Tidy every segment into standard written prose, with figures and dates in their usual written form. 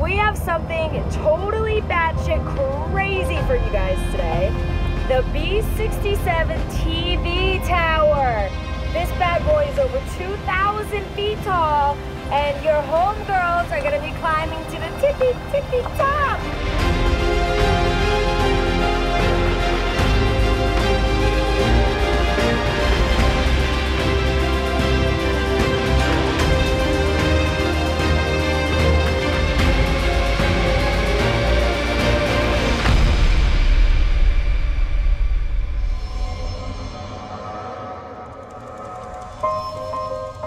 We have something totally batshit crazy for you guys today. The B67 TV Tower. This bad boy is over 2,000 feet tall, and your homegirls are gonna be climbing to the tippy top.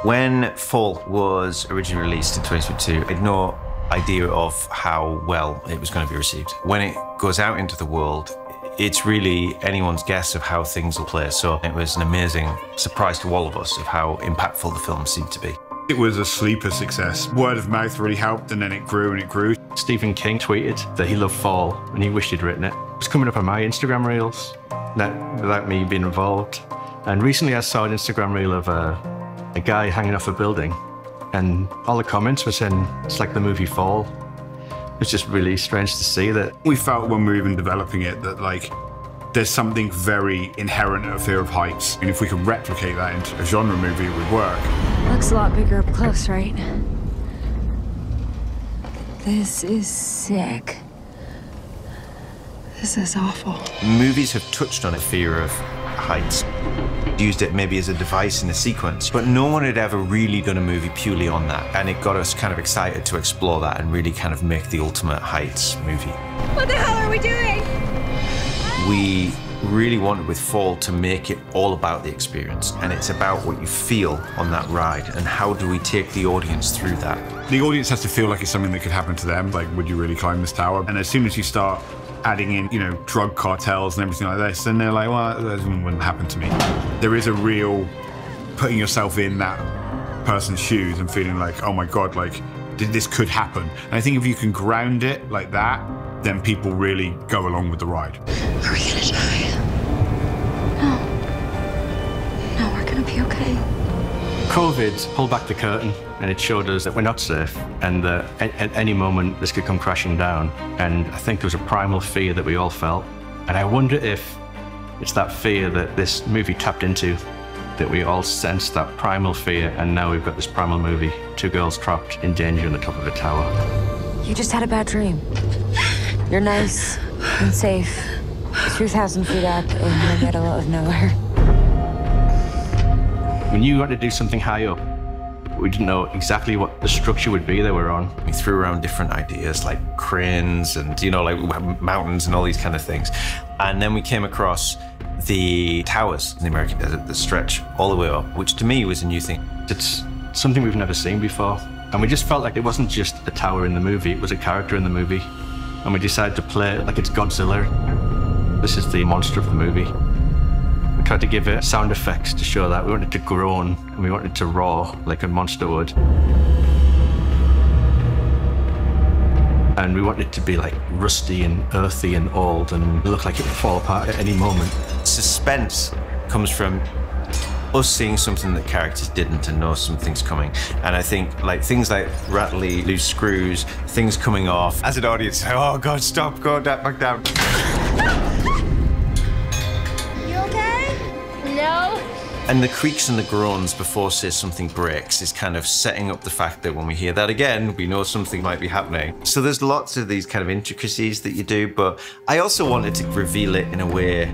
When Fall was originally released in 2022, I had no idea of how well it was going to be received. When it goes out into the world, it's really anyone's guess of how things will play. So it was an amazing surprise to all of us of how impactful the film seemed to be. It was a sleeper success. Word of mouth really helped, and then it grew and it grew. Stephen King tweeted that he loved Fall and he wished he'd written it. It was coming up on my Instagram reels, that, without me being involved. And recently I saw an Instagram reel of a guy hanging off a building, and all the comments were saying it's like the movie Fall. It's just really strange to see that. We felt when we were even developing it that like there's something very inherent of fear of heights, and if we could replicate that into a genre movie, it would work. Looks a lot bigger up close, right? This is sick. This is awful. Movies have touched on a fear of heights. Used it maybe as a device in a sequence, but no one had ever really done a movie purely on that, and it got us kind of excited to explore that and really kind of make the ultimate heights movie. What the hell are we doing? We really wanted with Fall to make it all about the experience, and it's about what you feel on that ride and how do we take the audience through that. The audience has to feel like it's something that could happen to them, like would you really climb this tower? And as soon as you start adding in, you know, drug cartels and everything like this, and they're like, well, that wouldn't happen to me. There is a real putting yourself in that person's shoes and feeling like, oh my God, like, this could happen. And I think if you can ground it like that, then people really go along with the ride. Are we gonna die? No. No, we're gonna be okay. COVID pulled back the curtain, and it showed us that we're not safe, and that at any moment this could come crashing down. And I think there was a primal fear that we all felt. And I wonder if it's that fear that this movie tapped into, that we all sensed that primal fear, and now we've got this primal movie, two girls trapped in danger on the top of a tower. You just had a bad dream. You're nice and safe, 2,000 feet up in the middle of nowhere. We knew we had to do something high up. We didn't know exactly what the structure would be that we're on. We threw around different ideas like cranes and, you know, like mountains and all these kind of things. And then we came across the towers in the American desert that stretch all the way up, which to me was a new thing. It's something we've never seen before. And we just felt like it wasn't just a tower in the movie, it was a character in the movie. And we decided to play it like it's Godzilla. This is the monster of the movie. Tried to give it sound effects to show that. We wanted to groan and we wanted to roar like a monster would. And we wanted it to be like rusty and earthy and old and look like it would fall apart at any moment. Suspense comes from us seeing something that characters didn't and know something's coming. And I think like things like rattly, loose screws, things coming off. As an audience, oh God, stop, go back down. No. And the creaks and the groans before, say, something breaks is kind of setting up the fact that when we hear that again, we know something might be happening. So there's lots of these kind of intricacies that you do, but I also wanted to reveal it in a way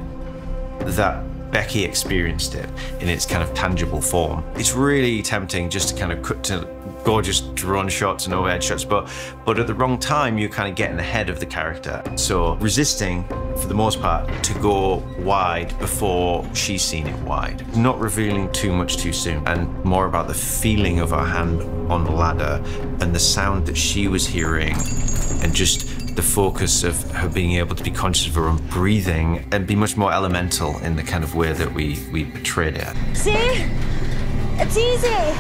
that Becky experienced it in its kind of tangible form. It's really tempting just to kind of cut to gorgeous drone shots and overhead shots, but at the wrong time, you're kind of getting ahead of the character. So resisting, for the most part, to go wide before she's seen it wide. Not revealing too much too soon, and more about the feeling of her hand on the ladder and the sound that she was hearing, and just the focus of her being able to be conscious of her own breathing and be much more elemental in the kind of way that we portrayed it. See? It's easy.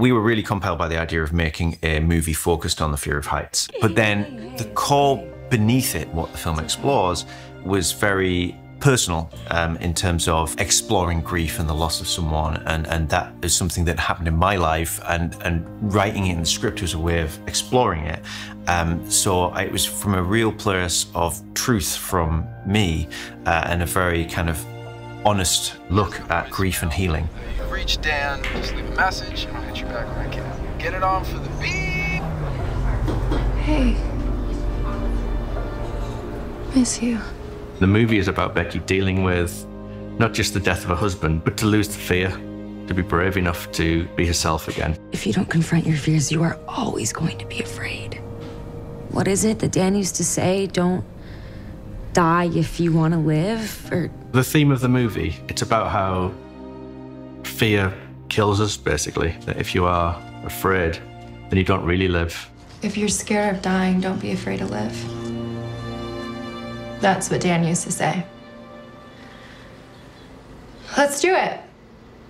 We were really compelled by the idea of making a movie focused on the fear of heights. But then the core beneath it, what the film explores, was very personal in terms of exploring grief and the loss of someone, and that is something that happened in my life, and writing it in the script was a way of exploring it. So it was from a real place of truth from me and a very kind of honest look at grief and healing. You've reached Dan, just leave a message and I'll hit you back when I can. Get it on for the beat. Hey. Miss you. The movie is about Becky dealing with not just the death of her husband, but to lose the fear, to be brave enough to be herself again. If you don't confront your fears, you are always going to be afraid. What is it that Dan used to say? Don't die if you want to live, or... The theme of the movie, it's about how fear kills us, basically. That if you are afraid, then you don't really live. If you're scared of dying, don't be afraid to live. That's what Dan used to say. Let's do it.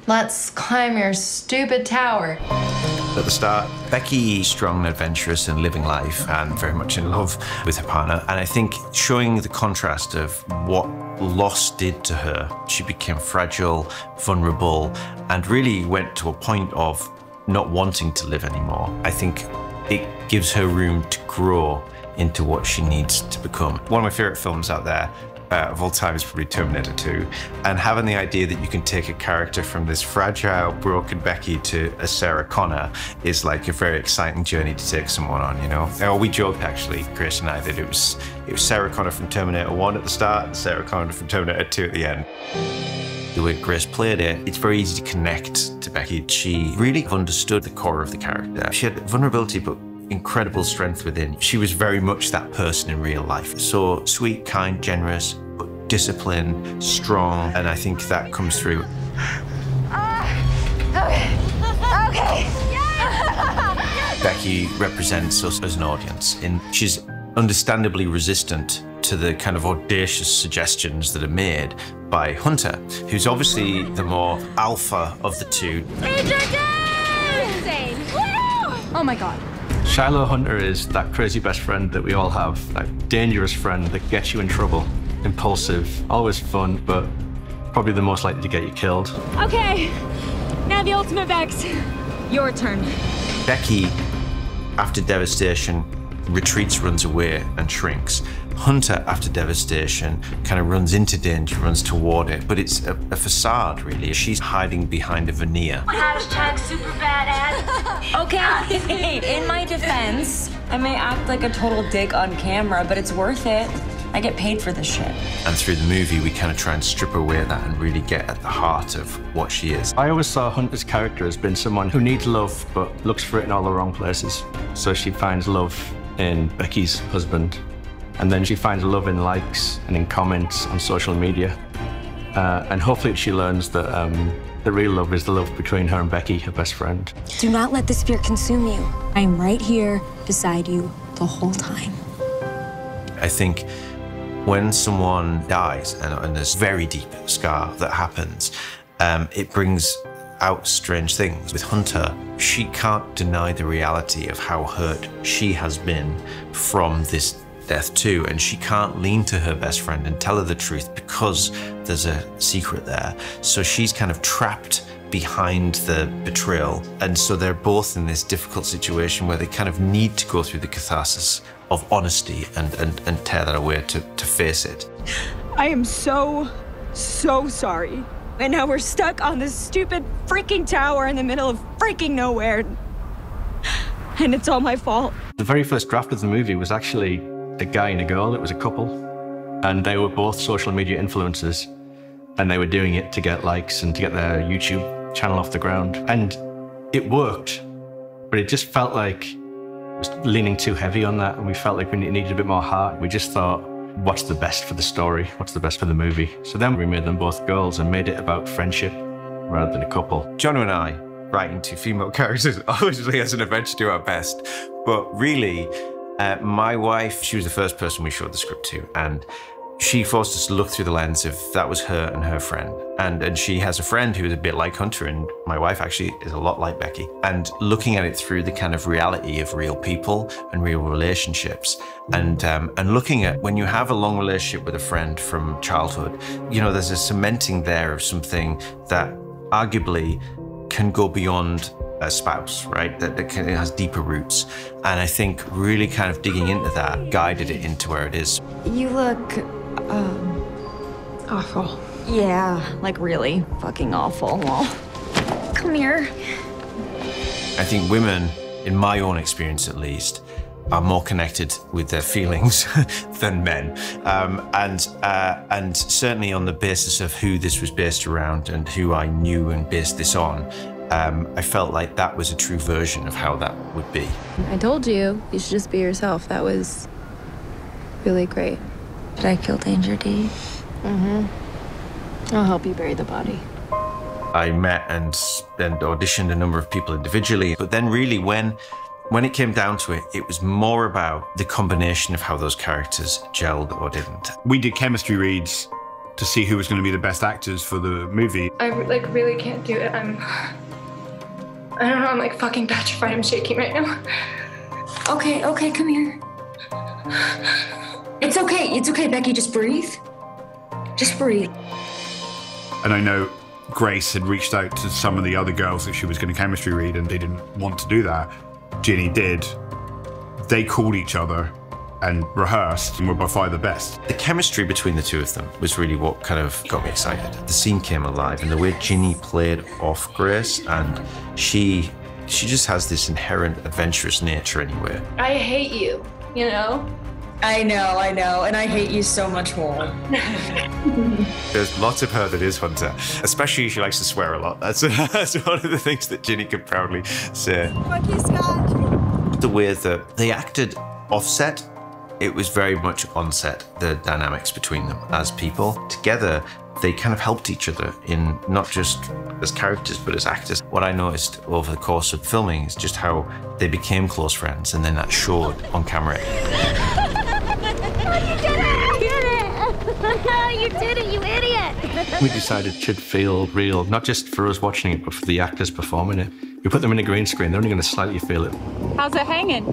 Let's climb your stupid tower. At the start, Becky, strong, adventurous and living life and very much in love with her partner. And I think showing the contrast of what loss did to her, she became fragile, vulnerable, and really went to a point of not wanting to live anymore. I think it gives her room to grow into what she needs to become. One of my favorite films out there of all time is probably Terminator 2, and having the idea that you can take a character from this fragile, broken Becky to a Sarah Connor is like a very exciting journey to take someone on, you know? Oh, we joked actually, Grace and I, that it was Sarah Connor from Terminator 1 at the start and Sarah Connor from Terminator 2 at the end. The way Grace played it, it's very easy to connect to Becky. She really understood the core of the character. She had vulnerability, but incredible strength within. She was very much that person in real life. So sweet, kind, generous, but disciplined, strong, and I think that comes through. Okay. Yeah. Becky represents us as an audience, and she's understandably resistant to the kind of audacious suggestions that are made by Hunter, who's obviously the more alpha of the two. Insane. Oh my God. Shiloh Hunter is that crazy best friend that we all have, that dangerous friend that gets you in trouble. Impulsive, always fun, but probably the most likely to get you killed. Okay, now the ultimate Vex. Your turn. Becky, after devastation, retreats, runs away, and shrinks. Hunter, after devastation, kind of runs into danger, runs toward it, but it's a facade, really. She's hiding behind a veneer. Hashtag super badass. Okay, in my defense, I may act like a total dick on camera, but it's worth it. I get paid for this shit. And through the movie, we kind of try and strip away that and really get at the heart of what she is. I always saw Hunter's character as being someone who needs love, but looks for it in all the wrong places. So she finds love in Becky's husband, and then she finds love in likes and in comments on social media, and hopefully she learns that the real love is the love between her and Becky, her best friend. Do not let this fear consume you. I am right here beside you the whole time. I think when someone dies and there's a very deep scar that happens, it brings out strange things. With Hunter, she can't deny the reality of how hurt she has been from this death too, and she can't lean to her best friend and tell her the truth because there's a secret there. So she's kind of trapped behind the betrayal, and so they're both in this difficult situation where they kind of need to go through the catharsis of honesty and tear that away to face it. I am so sorry. And now we're stuck on this stupid freaking tower in the middle of freaking nowhere. And it's all my fault. The very first draft of the movie was actually a guy and a girl. It was a couple. And they were both social media influencers. And they were doing it to get likes and to get their YouTube channel off the ground. And it worked. But it just felt like it was leaning too heavy on that. And we felt like we needed a bit more heart. We just thought, what's the best for the story? What's the best for the movie? So then we made them both girls and made it about friendship rather than a couple. Jono and I, writing two female characters, obviously as an adventure, do our best. But really, my wife, she was the first person we showed the script to, and she forced us to look through the lens if that was her and her friend. And she has a friend who is a bit like Hunter, and my wife actually is a lot like Becky. And looking at it through the kind of reality of real people and real relationships, and looking at when you have a long relationship with a friend from childhood, you know, there's a cementing there of something that arguably can go beyond a spouse, right? That has deeper roots. And I think really kind of digging into that guided it into where it is. You look, awful. Yeah, like really fucking awful. Well, come here. I think women, in my own experience at least, are more connected with their feelings than men. And certainly on the basis of who this was based around and who I knew and based this on, I felt like that was a true version of how that would be. I told you, you should just be yourself. That was really great. Did I kill Danger D? Mm-hmm. I'll help you bury the body. I met and auditioned a number of people individually, but then really when it came down to it, it was more about the combination of how those characters gelled or didn't. We did chemistry reads to see who was going to be the best actors for the movie. I like really can't do it. I don't know, I'm like fucking petrified, I'm shaking right now. Okay, okay, come here. It's okay, Becky, just breathe. Just breathe. And I know Grace had reached out to some of the other girls that she was going to chemistry read and they didn't want to do that. Ginny did. They called each other and rehearsed and were by far the best. The chemistry between the two of them was really what kind of got me excited. The scene came alive and the way Ginny played off Grace, and she just has this inherent adventurous nature anyway. I hate you, you know? I know, and I hate you so much more. There's lots of her that is Hunter, especially she likes to swear a lot. That's one of the things that Ginny could proudly say. Fuck you, Scott. The way that they acted offset, it was very much onset, the dynamics between them as people. Together, they kind of helped each other in not just as characters, but as actors. What I noticed over the course of filming is just how they became close friends, and then that showed on camera. You did it! You did it, you idiot! We decided it should feel real, not just for us watching it, but for the actors performing it. We put them in a green screen, they're only going to slightly feel it. How's it hanging?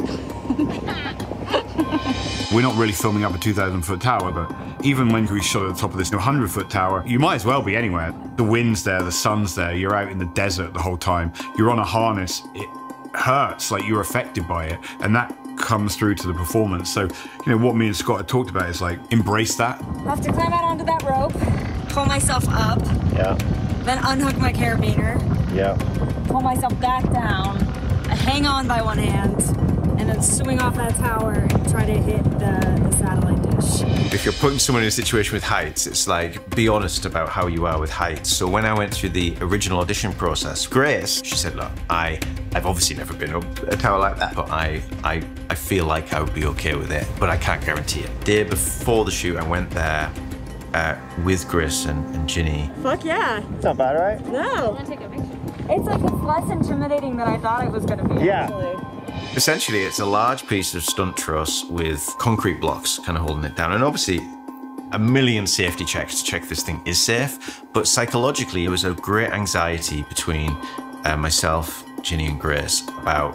We're not really filming up a 2,000-foot tower, but even when we shot at the top of this 100-foot tower, you might as well be anywhere. The wind's there, the sun's there, you're out in the desert the whole time, you're on a harness, it hurts, like you're affected by it, and that comes through to the performance. So, you know, what me and Scott had talked about is like, embrace that. I have to climb out onto that rope, pull myself up. Yeah. Then unhook my carabiner. Yeah. Pull myself back down. I hang on by one hand, and then swing off that tower and try to hit the satellite dish. If you're putting someone in a situation with heights, it's like, be honest about how you are with heights. So when I went through the original audition process, Grace, she said, look, I've obviously never been up a tower like that, but I feel like I would be okay with it, but I can't guarantee it. The day before the shoot, I went there with Grace and Ginny. Fuck yeah. It's not bad, right? No. I'm gonna take a picture. It's like, it's less intimidating than I thought it was gonna be, yeah. Actually. Essentially, it's a large piece of stunt truss with concrete blocks kind of holding it down. And obviously, a million safety checks to check this thing is safe. But psychologically, it was a great anxiety between myself, Ginny and Grace about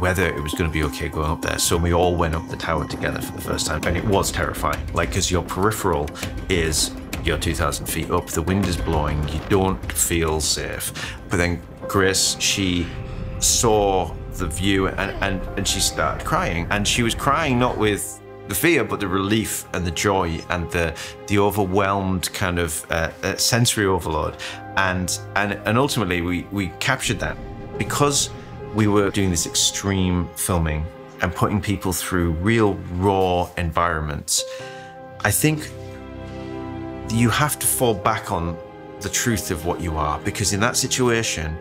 whether it was going to be okay going up there. So we all went up the tower together for the first time. And it was terrifying, like, because your peripheral is your 2,000 feet up. The wind is blowing. You don't feel safe. But then Grace, she saw the view and she started crying, and she was crying not with the fear but the relief and the joy and the overwhelmed kind of sensory overload, and ultimately we captured that because we were doing this extreme filming and putting people through real raw environments. I think you have to fall back on the truth of what you are, because in that situation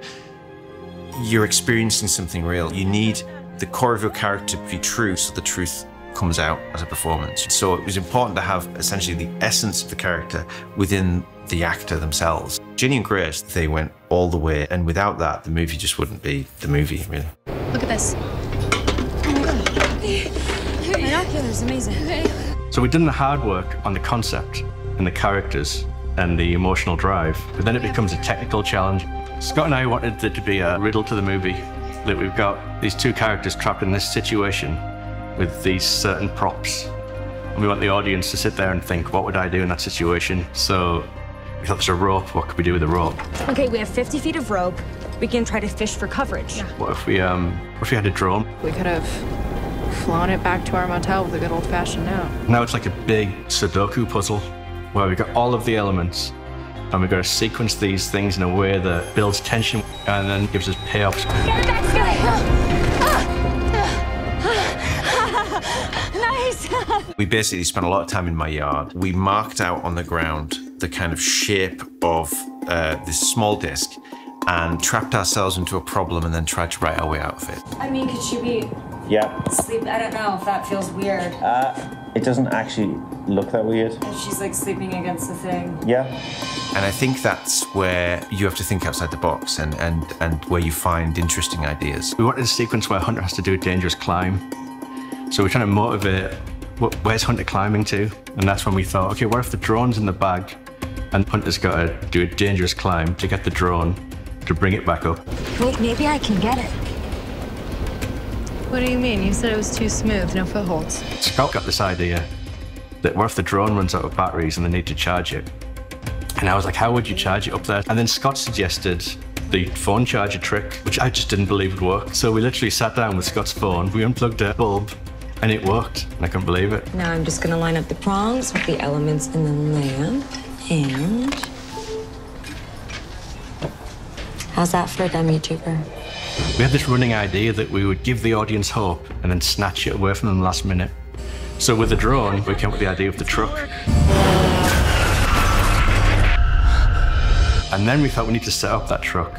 you're experiencing something real. You need the core of your character to be true, so the truth comes out as a performance. So it was important to have essentially the essence of the character within the actor themselves. Ginny and Grace, they went all the way, and without that, the movie just wouldn't be the movie, really. Look at this. Oh my God. Binoculars, amazing. Okay. So we'd done the hard work on the concept and the characters and the emotional drive, but then it becomes a technical challenge. Scott and I wanted there to be a riddle to the movie, that we've got these two characters trapped in this situation with these certain props. And we want the audience to sit there and think, what would I do in that situation? So we thought, there's a rope, what could we do with a rope? Okay, we have 50 feet of rope. We can try to fish for coverage. Yeah. What if we had a drone? We could have flown it back to our motel with a good old-fashioned note. Now it's like a big Sudoku puzzle where we've got all of the elements and we've got to sequence these things in a way that builds tension and then gives us payoffs. Get it back, Scott! Nice! We basically spent a lot of time in my yard. We marked out on the ground the kind of shape of this small disc and trapped ourselves into a problem and then tried to write our way out of it. I mean, could she be... Yeah. Sleep, I don't know if that feels weird. It doesn't actually look that weird. And she's like sleeping against the thing. Yeah. And I think that's where you have to think outside the box and where you find interesting ideas. We wanted a sequence where Hunter has to do a dangerous climb. So we're trying to motivate, where's Hunter climbing to? And that's when we thought, okay, what if the drone's in the bag and Hunter's got to do a dangerous climb to get the drone to bring it back up? Wait, maybe I can get it. What do you mean? You said it was too smooth, no footholds. Scott got this idea that what if the drone runs out of batteries and they need to charge it? And I was like, how would you charge it up there? And then Scott suggested the phone charger trick, which I just didn't believe would work. So we literally sat down with Scott's phone, we unplugged a bulb, and it worked. And I couldn't believe it. Now I'm just gonna line up the prongs with the elements in the lamp, and... How's that for a dumb YouTuber? We had this running idea that we would give the audience hope and then snatch it away from them last minute. So with the drone, we came up with the idea of the truck. And then we thought we need to set up that truck.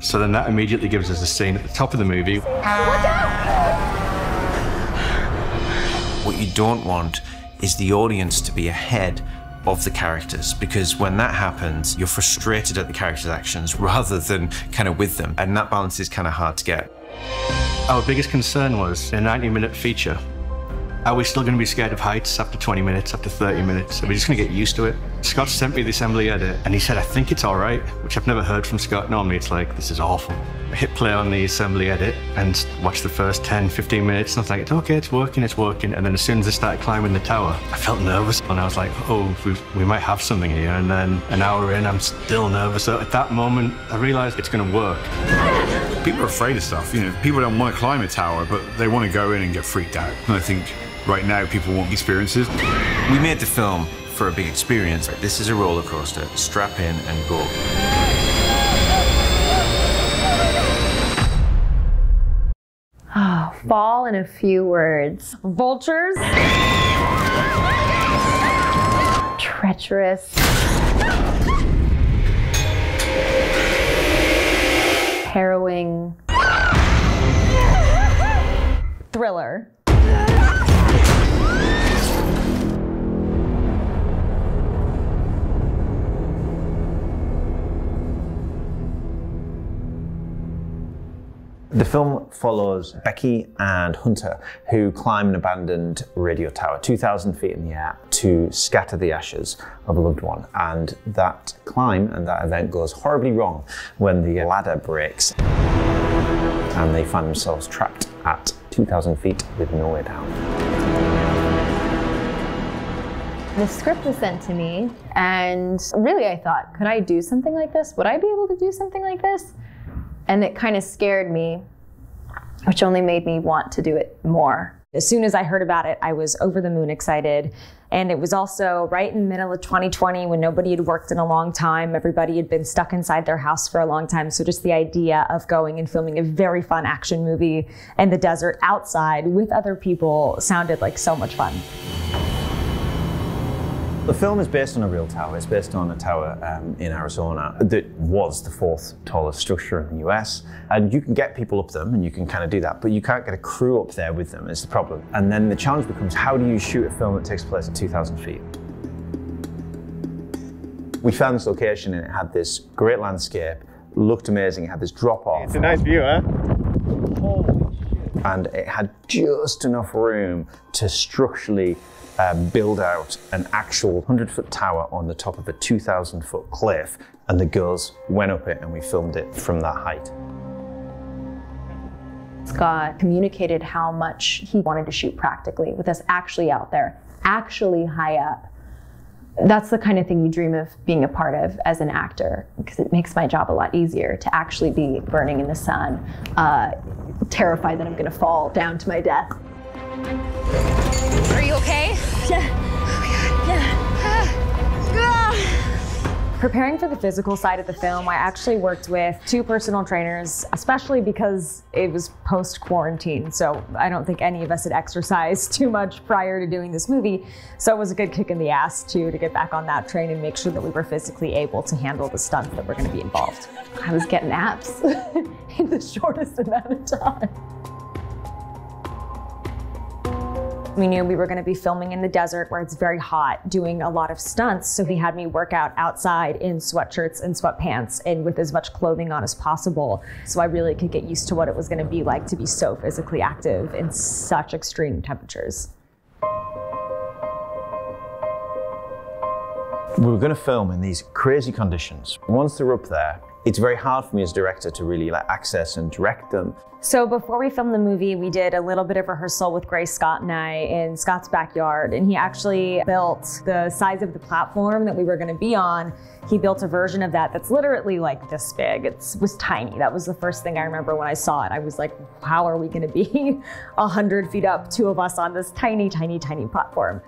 So then that immediately gives us a scene at the top of the movie. Watch out! What you don't want is the audience to be ahead of the characters, because when that happens, you're frustrated at the characters' actions rather than kind of with them, and that balance is kind of hard to get. Our biggest concern was a 90-minute feature. Are we still going to be scared of heights after 20 minutes, after 30 minutes? Are we just going to get used to it? Scott sent me the assembly edit, and he said, I think it's all right, which I've never heard from Scott. Normally it's like, this is awful. I hit play on the assembly edit and watched the first 10, 15 minutes, and I was like, it's okay, it's working, and then as soon as I started climbing the tower, I felt nervous, and I was like, oh, we might have something here, and then an hour in, I'm still nervous. So at that moment, I realized it's going to work. People are afraid of stuff, you know, people don't want to climb a tower, but they want to go in and get freaked out. And I think right now people want experiences. We made the film for a big experience. This is a roller coaster. Strap in and go. Oh, Fall in a few words. Vultures. Treacherous. Harrowing. Thriller. The film follows Becky and Hunter, who climb an abandoned radio tower 2,000 feet in the air to scatter the ashes of a loved one. And that climb and that event goes horribly wrong when the ladder breaks and they find themselves trapped at 2,000 feet with no way down. The script was sent to me, and really I thought, could I do something like this? Would I be able to do something like this? And it kind of scared me, which only made me want to do it more. As soon as I heard about it, I was over the moon excited. And it was also right in the middle of 2020 when nobody had worked in a long time. Everybody had been stuck inside their house for a long time. So just the idea of going and filming a very fun action movie in the desert outside with other people sounded like so much fun. The film is based on a real tower. It's based on a tower in Arizona that was the fourth tallest structure in the US. And you can get people up them and you can kind of do that, but you can't get a crew up there with them is the problem. And then the challenge becomes, how do you shoot a film that takes place at 2,000 feet? We found this location and it had this great landscape, looked amazing, it had this drop off. It's a nice view, huh? Holy shit. and it had just enough room to structurally build out an actual 100-foot tower on the top of a 2,000-foot cliff, and the girls went up it and we filmed it from that height. Scott communicated how much he wanted to shoot practically with us actually out there, actually high up. That's the kind of thing you dream of being a part of as an actor, because it makes my job a lot easier to actually be burning in the sun, terrified that I'm going to fall down to my death. Are you okay? Yeah. Oh, yeah. Preparing for the physical side of the film, I actually worked with two personal trainers, especially because it was post-quarantine, so I don't think any of us had exercised too much prior to doing this movie, so it was a good kick in the ass, too, to get back on that train and make sure that we were physically able to handle the stunts that were going to be involved. I was getting abs in the shortest amount of time. We knew we were going to be filming in the desert where it's very hot, doing a lot of stunts, so he had me work out outside in sweatshirts and sweatpants and with as much clothing on as possible, so I really could get used to what it was going to be like to be so physically active in such extreme temperatures. We were going to film in these crazy conditions. Once they're up there, it's very hard for me as director to really access and direct them. So before we filmed the movie, we did a little bit of rehearsal with Grace, Scott, and I in Scott's backyard, and he actually built the size of the platform that we were going to be on. He built a version of that that's literally like this big. It was tiny. That was the first thing I remember when I saw it. I was like, how are we going to be 100 feet up, two of us on this tiny, tiny, tiny platform?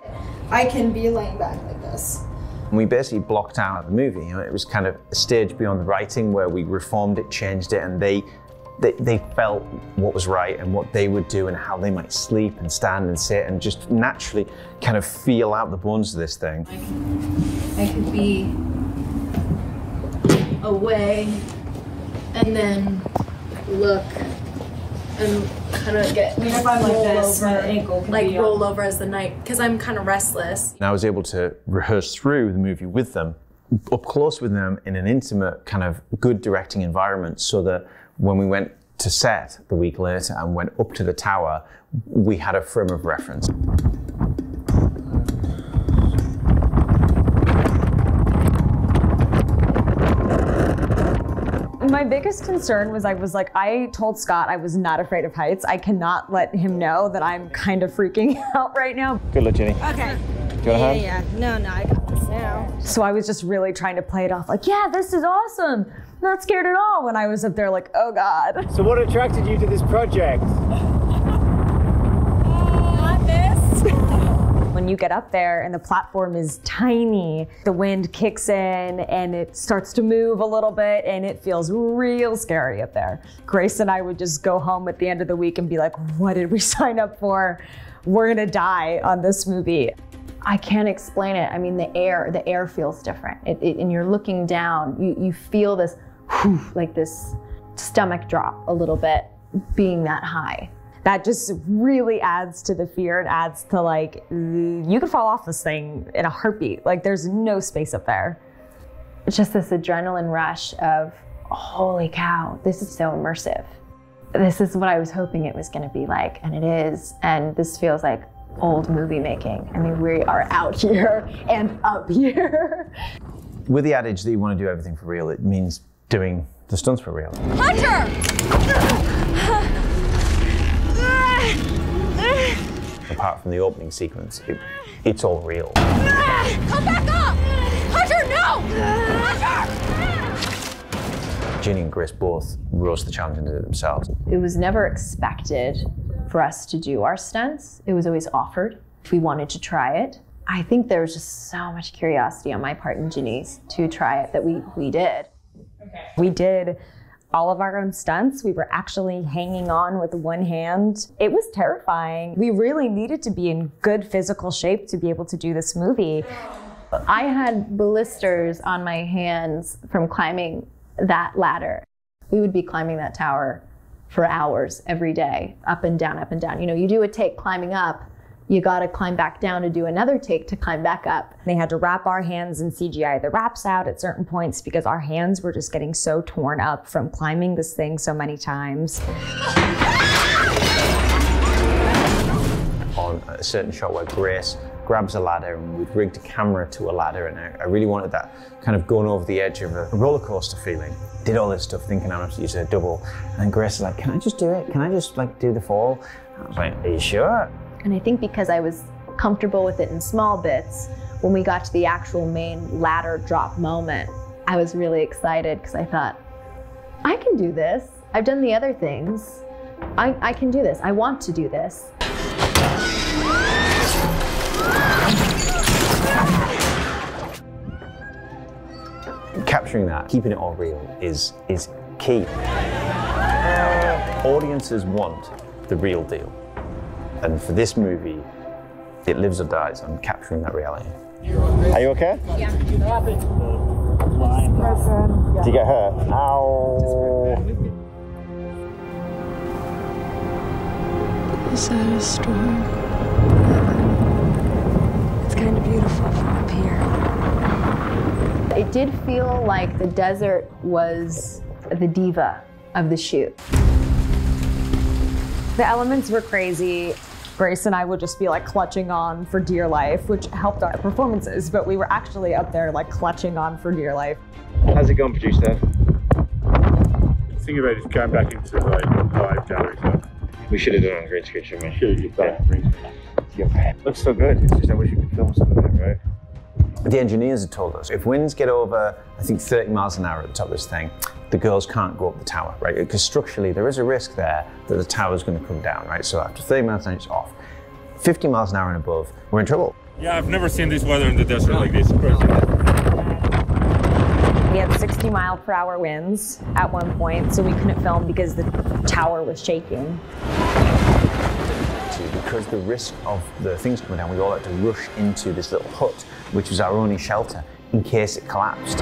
I can be laying back like this. We basically blocked out the movie. You know, it was kind of a stage beyond the writing where we reformed it, changed it, and they felt what was right and what they would do and how they might sleep and stand and sit and just naturally kind of feel out the bones of this thing. I could be away and then look and kind of get, I mean, if I'm like this, my ankle can like roll over as the night, because I'm kind of restless. And I was able to rehearse through the movie with them, up close with them, in an intimate kind of good directing environment, so that when we went to set the week later and went up to the tower, we had a frame of reference. My biggest concern was I told Scott I was not afraid of heights. I cannot let him know that I'm kind of freaking out right now. Good luck, Jenny. Okay. Do you want a hand? Yeah. No, I got this now. So I was just really trying to play it off like, yeah, this is awesome. I'm not scared at all, when I was up there like, oh God. So what attracted you to this project? Not this. When you get up there and the platform is tiny, the wind kicks in and it starts to move a little bit and it feels real scary up there. Grace and I would just go home at the end of the week and be like, what did we sign up for? We're gonna die on this movie. I can't explain it. I mean, the air feels different. And you're looking down, you feel this, whew, like this stomach drop a little bit being that high. That just really adds to the fear and adds to like, you could fall off this thing in a heartbeat. Like there's no space up there. It's just this adrenaline rush of, holy cow, this is so immersive. This is what I was hoping it was gonna be like, and it is. And this feels like old movie making. I mean, we are out here and up here. With the adage that you wanna do everything for real, it means doing the stunts for real. Hunter! Apart from the opening sequence, it's all real. Come back up! Hunter, no! Hunter! Ginny and Grace both rose to the challenge into themselves. It was never expected for us to do our stunts. It was always offered if we wanted to try it. I think there was just so much curiosity on my part and Ginny's to try it that we did. Okay. We did all of our own stunts. We were actually hanging on with one hand. It was terrifying. We really needed to be in good physical shape to be able to do this movie. I had blisters on my hands from climbing that ladder. We would be climbing that tower for hours every day, up and down, up and down. You know, you do a take climbing up, you gotta climb back down to do another take to climb back up. They had to wrap our hands and CGI the wraps out at certain points because our hands were just getting so torn up from climbing this thing so many times. a certain shot where Grace grabs a ladder, and we'd rigged a camera to a ladder, and I really wanted that kind of going over the edge of a roller coaster feeling. Did all this stuff thinking I'm going to use a double, and then Grace is like, can I just do it? Can I just like do the fall? And I was like, are you sure? And I think because I was comfortable with it in small bits, when we got to the actual main ladder drop moment, I was really excited because I thought, I can do this. I've done the other things. I can do this. I want to do this. Capturing that, keeping it all real is key. Audiences want the real deal. And for this movie, it lives or dies on capturing that reality. Are you okay? Yeah. Did you get hurt? Ow. Is that a storm? It's kind of beautiful from up here. It did feel like the desert was the diva of the shoot. The elements were crazy. Grace and I would just be like clutching on for dear life, which helped our performances, but we were actually up there like clutching on for dear life. How's it going, producer? The thing about it is going back into like live gallery stuff. We should have done it on Great Screen, shouldn't we? Should have done it. Looks so good. It's just I wish we could film some of it, right? The engineers had told us, if winds get over, I think 30 miles an hour at the top of this thing, the girls can't go up the tower, right? Because structurally, there is a risk there that the tower's gonna come down, right? So after 30 miles an hour, it's off. 50 miles an hour and above, we're in trouble. Yeah, I've never seen this weather in the desert like this. We had 60 mile per hour winds at one point, so we couldn't film because the tower was shaking. Because the risk of the things coming down, we all had to rush into this little hut, which was our only shelter, in case it collapsed.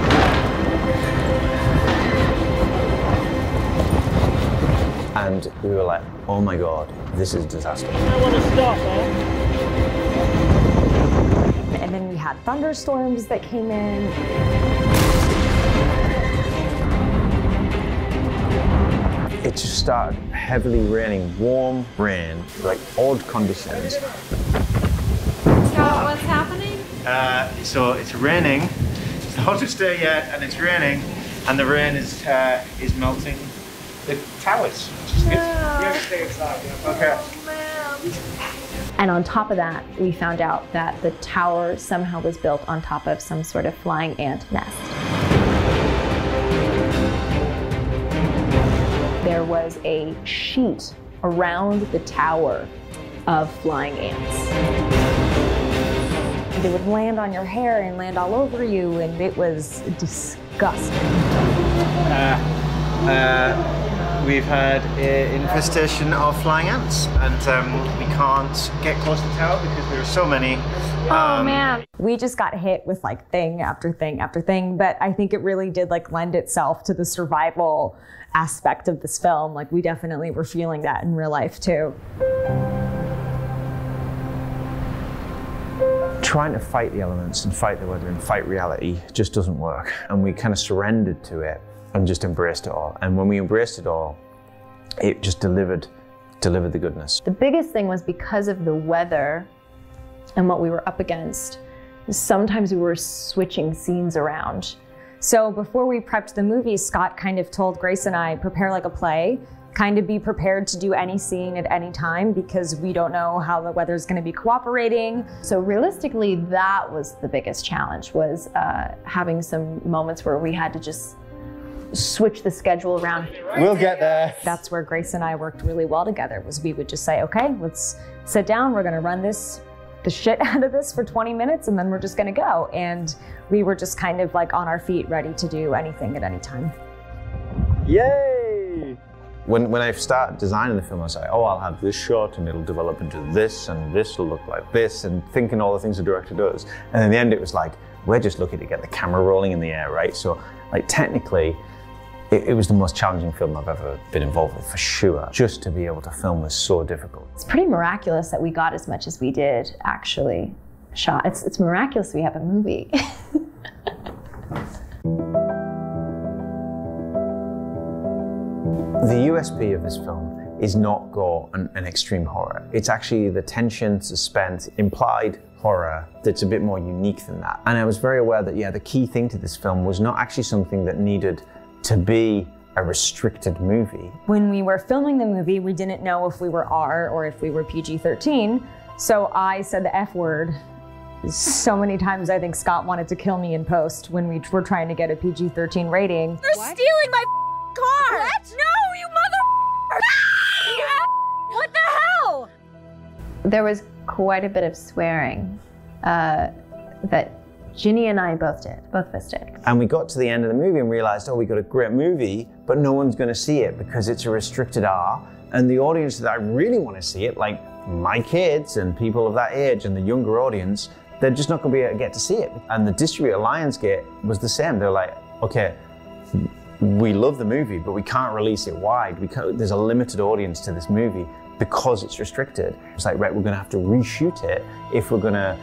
And we were like, oh my God, this is a disaster. And then we had thunderstorms that came in. It just started heavily raining, warm rain, like odd conditions. Scott, what's happening? So it's raining. It's the hottest day yet, and it's raining, and the rain is melting the towers. No. Yeah, stay inside, yeah. Okay. Oh, and on top of that, we found out that the tower somehow was built on top of some sort of flying ant nest. There was a sheet around the tower of flying ants. They would land on your hair and land all over you, and it was disgusting. We've had an infestation of flying ants, and we can't get close to the tower because there are so many. Oh man. We just got hit with like thing after thing after thing, but I think it really did like lend itself to the survival aspect of this film. Like we definitely were feeling that in real life too. Trying to fight the elements and fight the weather and fight reality just doesn't work. And we kind of surrendered to it and just embraced it all. And when we embraced it all, it just delivered the goodness. The biggest thing was because of the weather and what we were up against, sometimes we were switching scenes around. So before we prepped the movie, Scott kind of told Grace and I, prepare like a play, kind of be prepared to do any scene at any time because we don't know how the weather's gonna be cooperating. So realistically, that was the biggest challenge, was having some moments where we had to just switch the schedule around. We'll get there. That's where Grace and I worked really well together, was we would just say, okay, let's sit down, we're gonna run the shit out of this for 20 minutes and then we're just gonna go. And we were just kind of like on our feet, ready to do anything at any time. Yay! When I started designing the film, I was like, oh, I'll have this shot and it'll develop into this and this will look like this, and thinking all the things the director does. And in the end it was like, we're just looking to get the camera rolling in the air, right? So like technically, it was the most challenging film I've ever been involved with, for sure. Just to be able to film was so difficult. It's pretty miraculous that we got as much as we did, actually, shot. It's miraculous we have a movie. The USP of this film is not gore and extreme horror. It's actually the tension, suspense, implied horror that's a bit more unique than that. And I was very aware that, yeah, the key thing to this film was not actually something that needed to be a restricted movie. When we were filming the movie, we didn't know if we were R or if we were PG-13, so I said the F word so many times. I think Scott wanted to kill me in post when we were trying to get a PG-13 rating. They're what? Stealing my car! What? No, you mother! What the hell? There was quite a bit of swearing that Ginny and I both did, both of us did. And we got to the end of the movie and realized, oh, we got a great movie, but no one's gonna see it because it's a restricted R, and the audience that I really wanna see it, like my kids and people of that age and the younger audience, they're just not gonna be able to get to see it. And the distributor, Lionsgate, was the same. They're like, okay, we love the movie, but we can't release it wide. There's a limited audience to this movie because it's restricted. It's like, right, we're gonna have to reshoot it if we're gonna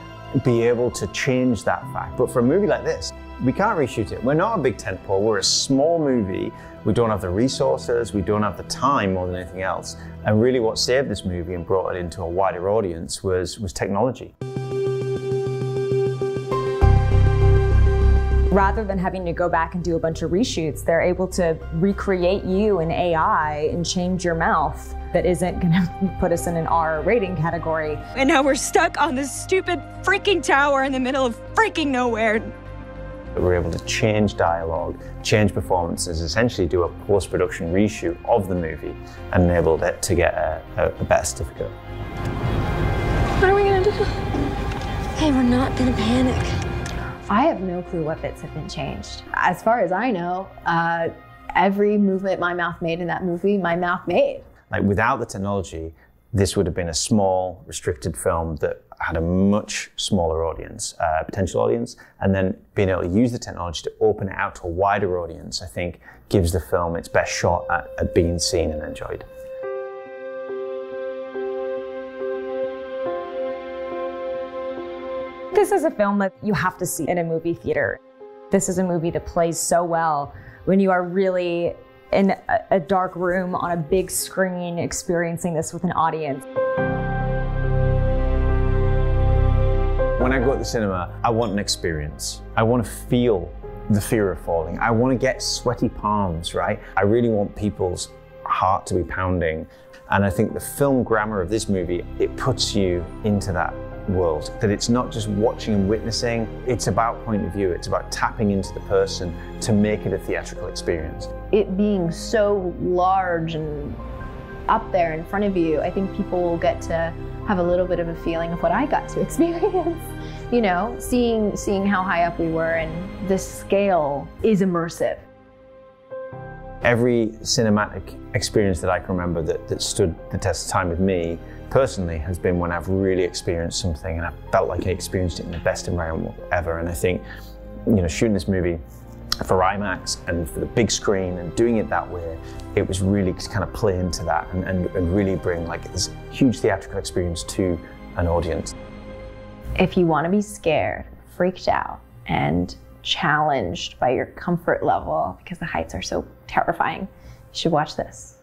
be able to change that fact. But for a movie like this, we can't reshoot it. We're not a big tentpole, we're a small movie. We don't have the resources, we don't have the time more than anything else. And really what saved this movie and brought it into a wider audience was technology. Rather than having to go back and do a bunch of reshoots, they're able to recreate you in AI and change your mouth. That isn't gonna put us in an R rating category. And now we're stuck on this stupid freaking tower in the middle of freaking nowhere. We're able to change dialogue, change performances, essentially do a post-production reshoot of the movie and enabled it to get a better certificate. What are we gonna do? Hey, we're not gonna panic. I have no clue what bits have been changed. As far as I know, every movement my mouth made in that movie, my mouth made. Like, without the technology, this would have been a small, restricted film that had a much smaller audience, potential audience, and then being able to use the technology to open it out to a wider audience, I think, gives the film its best shot at being seen and enjoyed. This is a film that you have to see in a movie theater. This is a movie that plays so well when you are really in a dark room on a big screen experiencing this with an audience. When I go to the cinema, I want an experience. I want to feel the fear of falling. I want to get sweaty palms, right? I really want people's heart to be pounding. And I think the film grammar of this movie, it puts you into that world, that it's not just watching and witnessing, it's about point of view, it's about tapping into the person to make it a theatrical experience. It being so large and up there in front of you, I think people will get to have a little bit of a feeling of what I got to experience. You know, seeing how high up we were, and the scale is immersive. Every cinematic experience that I can remember that stood the test of time with me personally has been when I've really experienced something and I felt like I experienced it in the best environment ever. And I think, you know, shooting this movie for IMAX and for the big screen and doing it that way, it was really to kind of play into that and really bring like this huge theatrical experience to an audience. If you want to be scared, freaked out, and challenged by your comfort level because the heights are so terrifying, you should watch this.